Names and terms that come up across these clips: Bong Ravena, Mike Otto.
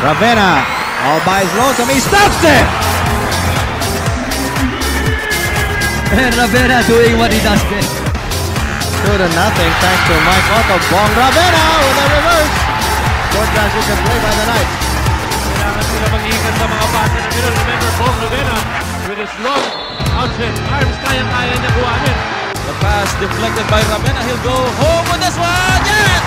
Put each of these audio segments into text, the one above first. Ravena all by his lonesome. He stops it! And Ravena doing what he does best. 2-0 thanks to Mike Otto. Bong Ravena with a reverse. Good transition play by the Knights. Kailangan sila mag-iingat sa mga bata na middle. Remember Bong Ravena with his long outfit. Arms kaya-kaya niya buhanin. The pass deflected by Ravena. He'll go home with this one. Yes!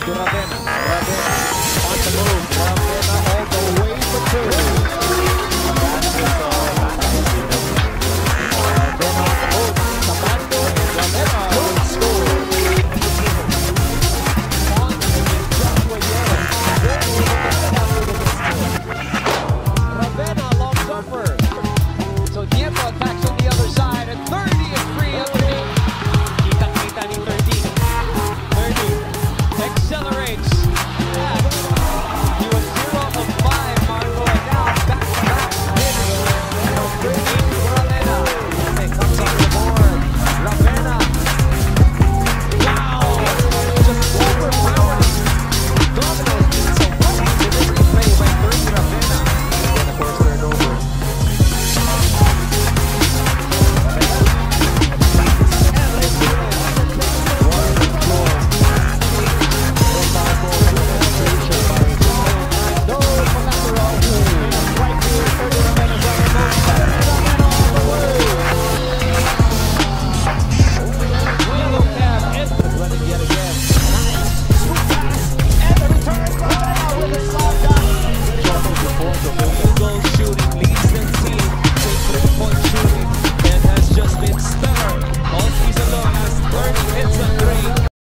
Ravena on the move. Ravena